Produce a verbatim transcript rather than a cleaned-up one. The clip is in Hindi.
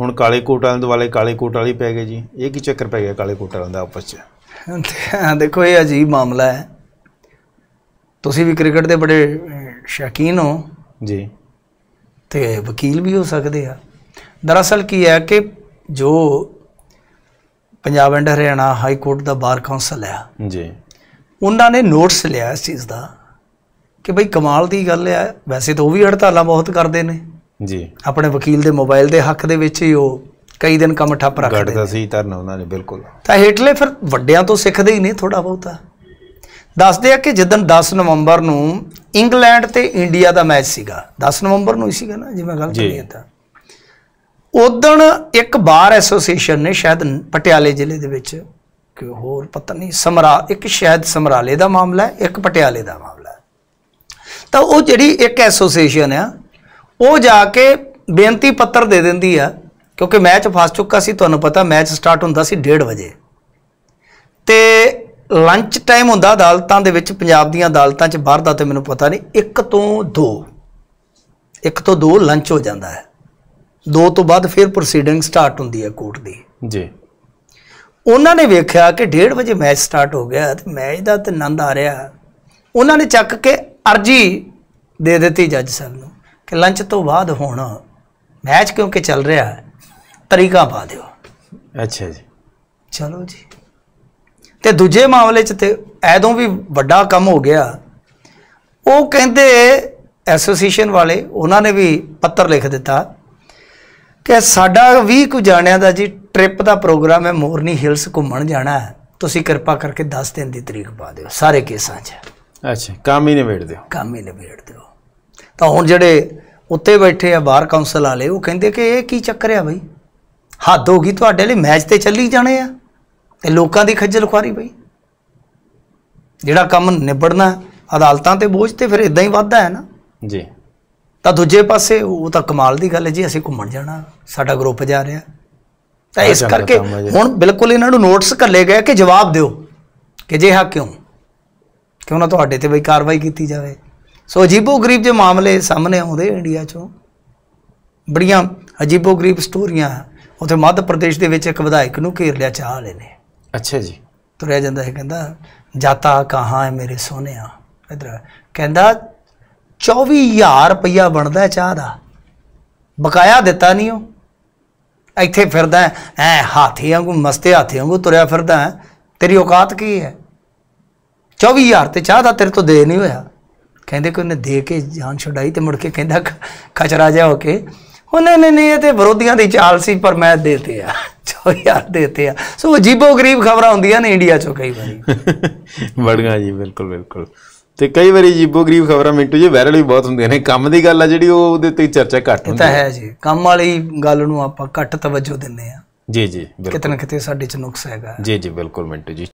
ਹੁਣ ਕਾਲੇ ਕੋਟ ਵਾਲੇ ਦੁਆਲੇ ਕਾਲੇ ਕੋਟ ਵਾਲੀ ਪੈ ਗਏ ਜੀ। ਇਹ ਕੀ ਚੱਕਰ ਪੈ ਗਿਆ ਕਾਲੇ ਕੋਟ ਵਾਲਿਆਂ ਦਾ ਆਪਸ 'ਚ? देखो ये अजीब मामला है। तुसी भी क्रिकेट के बड़े शौकीन हो जी, तो वकील भी हो सकते हैं। दरअसल की है कि जो Punjab and Haryana high court का बार काउंसल है जी, उन्होंने नोट्स लिया इस चीज़ का कि भाई कमाल की गल है। वैसे तो वह भी हड़ताल बहुत करते हैं जी, अपने वकील के मोबाइल के हक के विच ही कई दिन कम ठप्प रखता सी धरना उन्होंने, बिल्कुल। तो हेठले फिर वड्डियां तो सीखते ही नहीं थोड़ा बहुता। दसते हैं कि जिदन दस नवंबर को इंग्लैंड ते इंडिया का मैच सीगा, दस नवंबर को ही सीगा ना जी, मैं गलत नहीं है। उदन एक बार एसोसीएशन ने शायद पटियाले जिले दे विच कि होर पता नहीं समरा एक शायद समराले का मामला है, एक पटियाले का मामला है। तो वो जी एक एसोसीएशन है वो जाके बेनती पत्र दे देंदी है क्योंकि मैच फस चुका सी। तुहानू पता मैच स्टार्ट होंदा सी डेढ़ बजे तो लंच टाइम होंदा अदालतां दे विच, पंजाब दीयां अदालतां च बाहर दा ते मैनू पता नहीं एक तो दो एक तो दो लंच हो जाता है। दो तो बाद फिर प्रोसीडिंग स्टार्ट होंदी है कोर्ट दी जी। उन्होंने वेख्या कि डेढ़ बजे मैच स्टार्ट हो गया तो मैच का तो आनंद आ रहा। उन्होंने चक के अर्जी दे दी जज साहब नूं कि लंच तो बाद होना मैच क्योंकि चल रहा है तरीका पा दिओ। अच्छा जी, चलो जी। तो दूजे मामले च ऐदों भी वड्डा काम हो गया। वो कहते एसोसीएशन वाले उन्होंने भी पत्र लिख दिता कि साडा भी कोई जाणिया दा जी ट्रिप का प्रोग्राम है, मोरनी हिल्स घूमण जाना है, तुसीं कृपा करके दस दिन की तरीक पा दिओ सारे केसां च। अच्छा, काम ही निबेड़ दिओ काम ही निबेड़ दिओ। तो हुण जिहड़े उत्ते बैठे आ बार काउंसल वाले वो कहते कि ये की चक्कर है बई, हद हो गई। तुहाडे लई मैच तो चली जाने आ ते लोकां दी खज्जल खुआरी बई, जिहड़ा काम निबड़ना अदालतां ते बोझ तो फिर इदां ही वधदा है ना जी। तो दूजे पासे वो तो कमाल की गल है जी, असीं घूमण जाना साडा ग्रुप जा रहा। तो इस करके हुण बिल्कुल इन्हां नूं नोटिस घल्ले गए कि जवाब दिओ कि जे हाँ क्यों क्यों ना तुहाडे ते बई कार्रवाई कीती जाए। सो अजीबो गरीब जो मामले सामने आते इंडिया चो, बड़िया अजीबो गरीब स्टोरिया। उत्तर मध्य प्रदेश के एक विधायक नूं घेर लिया चाह वाले ने। अच्छा जी, तुरया जाता है कहता जाता कहाँ है मेरे सोने, इधर कहता चौबी हज़ार रुपया बनता है चाह का, बकाया दिता नहीं। वो इतें फिरदा है ऐ हाथी वांगू मस्ते हाथी वांगू तुरया फिरदा है, तेरी औकात की है? चौबी हज़ार तो चाह का तेरे तो दे नहीं होया। कहते कि उन्हें दे के जान छुड़ाई तो मुड़ के कहता खचरा जा होके उन्हें नहीं नहीं तो विरोधियों की चाल सी पर मैं देते आ चौबी हज़ार देते आ। सो अजीबो गरीब खबर आउंदियां ने इंडिया चो कई बारी बड़िया जी, बिल्कुल बिल्कुल। तो कई बार अजीबो गरीब खबर मिंटू जी वायरल भी बहुत होंगे ने। काम की गल है जी वो चर्चा घट होती है जी, काम वाली गल नूं आपां घट तवज्जो दिंदे आ जी जी, कितना कितना साडे च नुकस हैगा जी जी, बिल्कुल मिंटू जी।